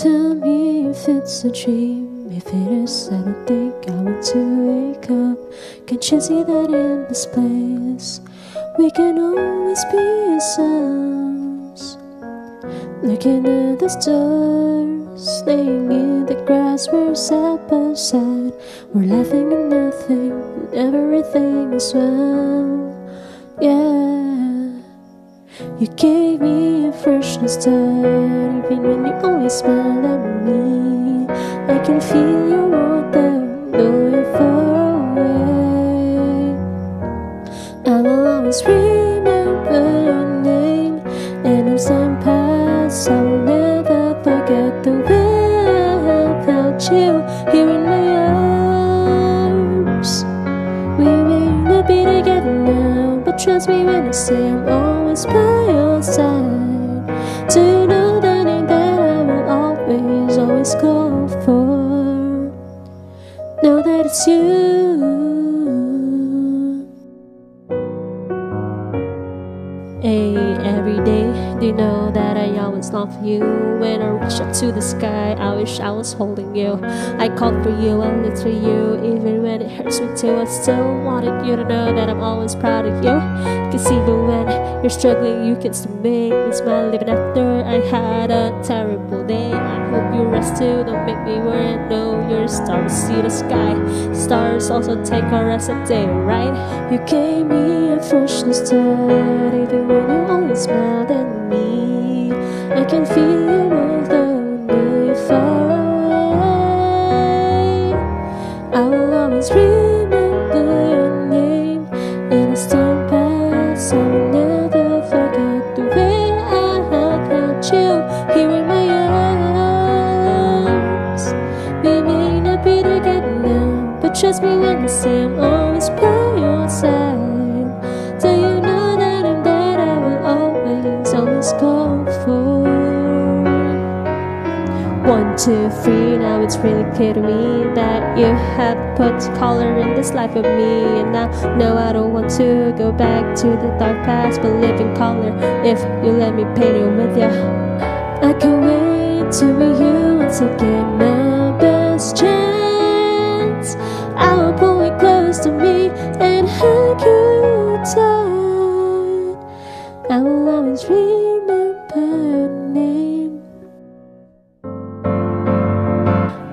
Tell me if it's a dream. If it is, I don't think I want to wake up. Can't you see that in this place we can always be ourselves? Looking at the stars, laying in the grass, we're side by side. We're laughing at nothing and everything as well. Yeah, you gave me a fresh new start. Even when you always smile at me, I can feel your warmth and know you're far away. I will always remember your name, and as time passes, I'll never forget the way I felt you here in my arms. We may not be together now, but trust me when I say I'm always by your side. To know the name that I will always, always call for. Know that it's you. Hey, every day, do you know that I always long for you? When I reach up to the sky, I wish I was holding you. I called for you, I lived for you, even when it hurts me too. I still wanted you to know that I'm always proud of you. Cause even when you're struggling, you can still make me smile. Even after I had a terrible day, I hope you rest too. Don't make me worry, no, you're a star, see the sky. Stars also take our rest a day, right? You gave me a fresh new start. Even when you always smiled at me, I can feel you although you're far away. I will always remember your name, and as time passes, I will never forget the way I have held you here in my arms. We may not be together now, but trust me when I say I'm always by your side. Do you know that I'm there? I will always, always go for. 1, 2, 3, now it's really clear to me that you have put color in this life of me. And now, no, I don't want to go back to the dark past, but live in color if you let me paint it with you. I can't wait to meet you once I get my best chance. I will pull you close to me and hug you tight. I will always remember your name.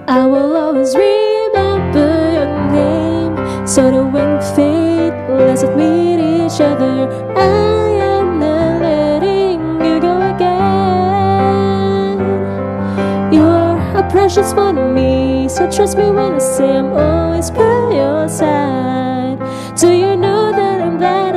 I will always remember your name. So that when fate lets us meet each other, I am not letting you go again. You are a precious one to me, so trust me when I say I'm always by your side. Do you know that I'm glad